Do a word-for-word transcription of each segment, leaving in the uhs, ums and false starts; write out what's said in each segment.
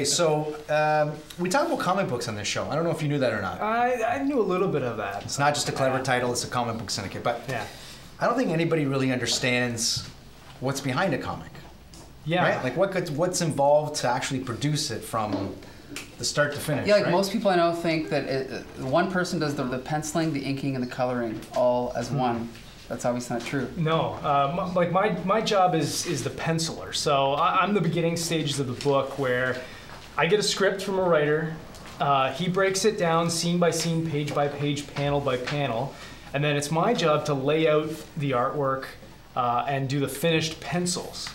Okay, so um, we talk about comic books on this show. I don't know if you knew that or not. I, I knew a little bit of that. It's not just a clever yeah. title, it's a comic book syndicate. But yeah. I don't think anybody really understands what's behind a comic. Yeah. Right? Like what could, what's involved to actually produce it from the start to finish. Yeah, like right? most people I know think that it, uh, one person does the, the penciling, the inking, and the coloring all as mm-hmm. one. That's obviously not true. No, um, like my my job is is the penciler. So I, I'm the beginning stages of the book where I get a script from a writer. Uh, he breaks it down scene by scene, page by page, panel by panel, and then it's my job to lay out the artwork uh, and do the finished pencils.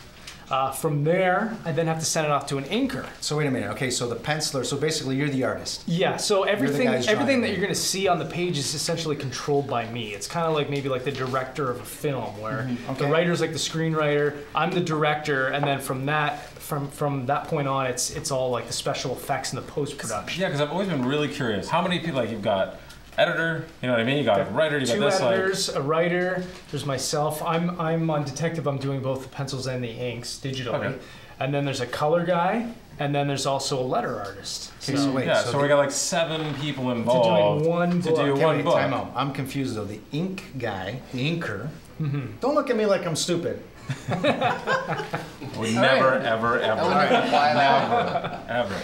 Uh, from there, I then have to send it off to an inker. So wait a minute. Okay, so the penciler. So basically, you're the artist. Yeah. So everything, everything that you're going to see on the page is essentially controlled by me. It's kind of like maybe like the director of a film, where mm-hmm. okay. the writer's like the screenwriter. I'm the director, and then from that, from from that point on, it's it's all like the special effects and the post production. Yeah, because I've always been really curious. How many people like you've got? Editor, you know what I mean? You got a writer, you got this, like... Two editors, a writer, there's myself. I'm, I'm on Detective, I'm doing both the pencils and the inks digitally. Okay. And then there's a color guy, and then there's also a letter artist. So, so wait, yeah, so, so we got like seven people involved. To doing one book. To do one book. Time out. I'm confused though. The ink guy, the inker, mm-hmm. don't look at me like I'm stupid. we we'll never, right. ever, ever, right. never, ever.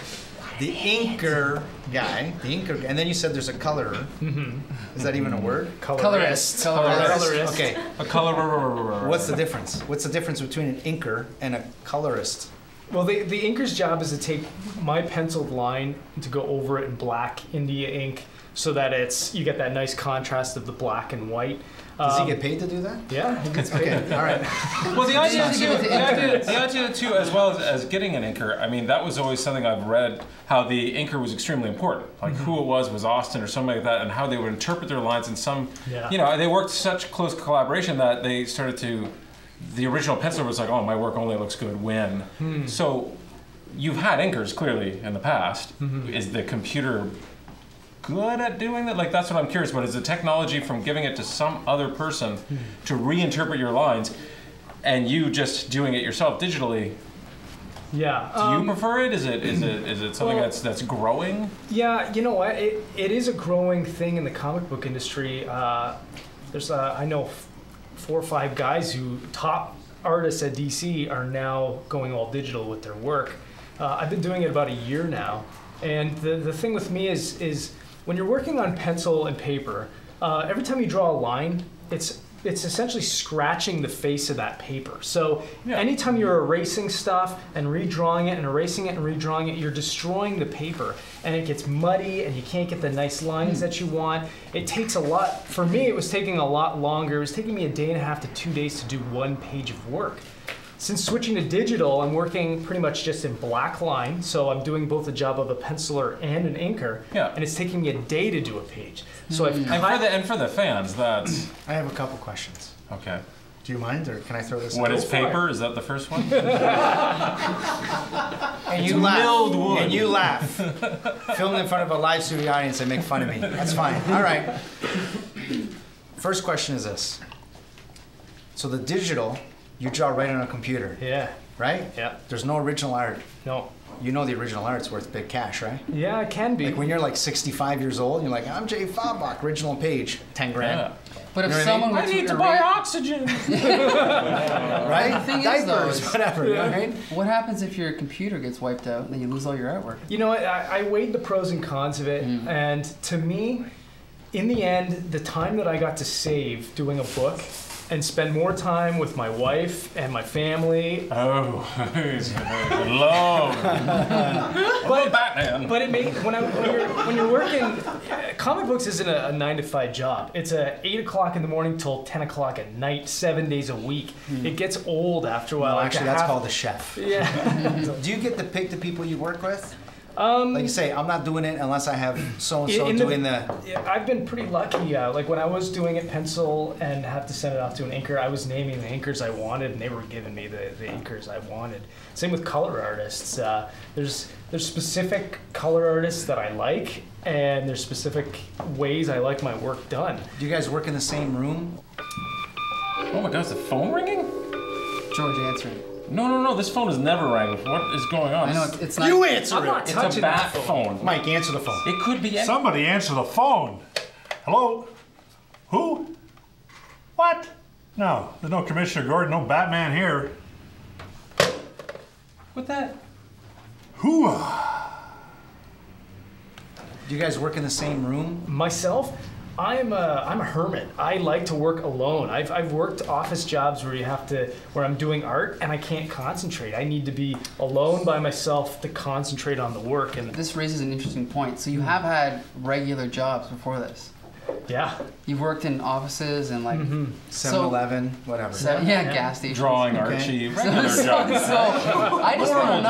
The inker guy, the inker, and then you said there's a colorer. Mm-hmm. Is that even a word? Colorist. Colorist. Colorist. Colorist. Okay. A colorer. What's the difference? What's the difference between an inker and a colorist? Well, the, the inker's job is to take my penciled line to go over it in black India ink, so that it's you get that nice contrast of the black and white. Does he get paid to do that? Yeah, he gets paid. Okay, all right. Well, the idea, too, the, idea, the idea, too, as well as, as getting an inker, I mean, that was always something I've read, how the inker was extremely important. Like, mm-hmm. who it was, was Austin or somebody like that, and how they would interpret their lines in some, yeah. you know, they worked such close collaboration that they started to, the original penciler was like, oh, my work only looks good when. Hmm. So you've had inkers, clearly, in the past. Mm-hmm. Is the computer... good at doing that? Like, that's what I'm curious about, is the technology from giving it to some other person mm-hmm. to reinterpret your lines and you just doing it yourself digitally. Yeah. Do um, you prefer it? Is it is it is it something well, that's that's growing? Yeah, you know what? It, it is a growing thing in the comic book industry. Uh, there's, uh, I know, f four or five guys who top artists at D C are now going all digital with their work. Uh, I've been doing it about a year now, and the the thing with me is is when you're working on pencil and paper, uh, every time you draw a line, it's it's essentially scratching the face of that paper. So yeah. anytime you're erasing stuff and redrawing it and erasing it and redrawing it, you're destroying the paper. And it gets muddy and you can't get the nice lines mm. that you want. It takes a lot, for me it was taking a lot longer. It was taking me a day and a half to two days to do one page of work. Since switching to digital, I'm working pretty much just in black line, so I'm doing both the job of a penciler and an inker, yeah. and it's taking me a day to do a page. So I've and, for the, and for the fans, that's... I have a couple questions. Okay. Do you mind, or can I throw this in? What is paper? Is that the first one? and, you laugh, wood. and you laugh. And you laugh. Filmed in front of a live studio audience and make fun of me. That's fine. All right. First question is this. So the digital... you draw right on a computer. Yeah. Right? Yeah. There's no original art. No. You know the original art's worth big cash, right? Yeah, it can be. Like when you're like sixty-five years old, and you're like, I'm Jay Fabok, original page, ten grand. Yeah. But you if someone I, mean? I need to buy oxygen. right? The thing Diapers, is, though, whatever. Yeah. Right? What happens if your computer gets wiped out and then you lose all your artwork? You know, I, I weighed the pros and cons of it, mm. and to me, in the end, the time that I got to save doing a book. And spend more time with my wife and my family. Oh, love. but Batman. But it makes when, when you're when you're working. Comic books isn't a, a nine to five job. It's a eight o'clock in the morning till ten o'clock at night, seven days a week. Mm. It gets old after a while. No, like actually, that's called the chef. Yeah. Do you get to pick the people you work with? Um, like you say, I'm not doing it unless I have so-and-so doing the... I've been pretty lucky. Uh, like when I was doing it pencil and have to send it off to an inker, I was naming the inkers I wanted, and they were giving me the, the inkers I wanted. Same with color artists. Uh, there's, there's specific color artists that I like, and there's specific ways I like my work done. Do you guys work in the same room? Oh my God, is the phone ringing? George answering. No, no, no, this phone has never rang. What is going on? I know, it's not. You answer I'm it! Not it's a bat phone. phone. Mike, answer the phone. It could be any- Somebody answer the phone! Hello? Who? What? No, there's no Commissioner Gordon, no Batman here. What that? Hoo-ah! Do you guys work in the same room? Myself? I'm a, I'm a hermit. I like to work alone. I've, I've worked office jobs where you have to, where I'm doing art and I can't concentrate. I need to be alone by myself to concentrate on the work. And this raises an interesting point. So you have had regular jobs before this. Yeah. You've worked in offices and like seven eleven, mm-hmm. whatever. Seven, yeah, yeah, gas station. Drawing okay. Archie. Regular so, jobs. So I just want to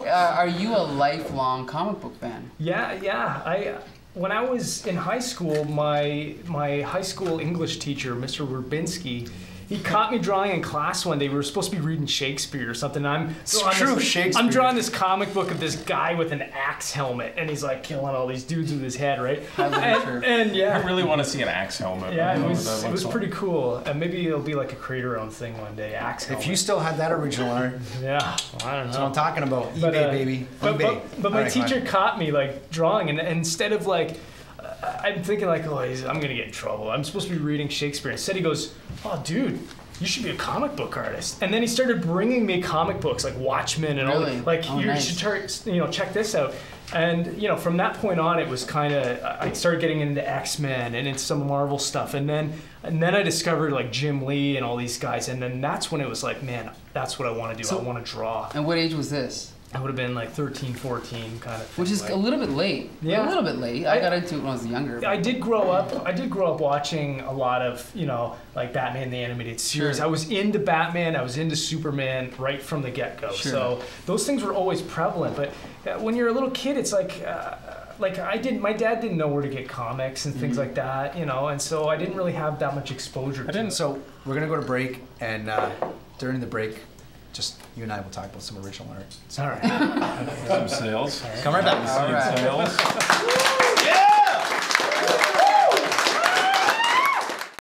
know: uh, are you a lifelong comic book fan? Yeah, yeah. I when I was in high school, my my high school English teacher, Mister Rubinski. He caught me drawing in class one day. We were supposed to be reading Shakespeare or something. I'm so true this, Shakespeare. I'm drawing this comic book of this guy with an axe helmet, and he's like killing all these dudes with his head, right? and, sure. and yeah, I really want to see an axe helmet. Yeah, it was, it was pretty cool. And maybe it'll be like a creator-owned thing one day. Axe helmet. If you still had that original art, yeah, well, I don't know. That's what I'm talking about. But, eBay, uh, baby. But, eBay. But, but my right, teacher fine. caught me like drawing, and, and instead of like. I'm thinking like, oh, he's, I'm gonna get in trouble. I'm supposed to be reading Shakespeare. Instead, he goes, oh, dude, you should be a comic book artist. And then he started bringing me comic books like Watchmen and really? all that. Like, oh, you nice. should start, you know, check this out. And you know, from that point on, it was kind of I started getting into X-Men and into some Marvel stuff, and then and then I discovered like Jim Lee and all these guys, and then that's when it was like, man, that's what I want to do. So, I want to draw. And what age was this? I would have been like thirteen, fourteen kind of thing. Which is like, a little bit late. Yeah. A little bit late. I, I got into it when I was younger. But. I did grow up, I did grow up watching a lot of, you know, like Batman the Animated Series. Sure. I was into Batman, I was into Superman right from the get-go. Sure. So those things were always prevalent, but when you're a little kid, it's like, uh, like I didn't, my dad didn't know where to get comics and things mm-hmm. like that, you know, and so I didn't really have that much exposure to I didn't. It. So we're gonna go to break, and uh, during the break, just you and I will talk about some original art. All right. Some sales. Come right back. All right. Sales.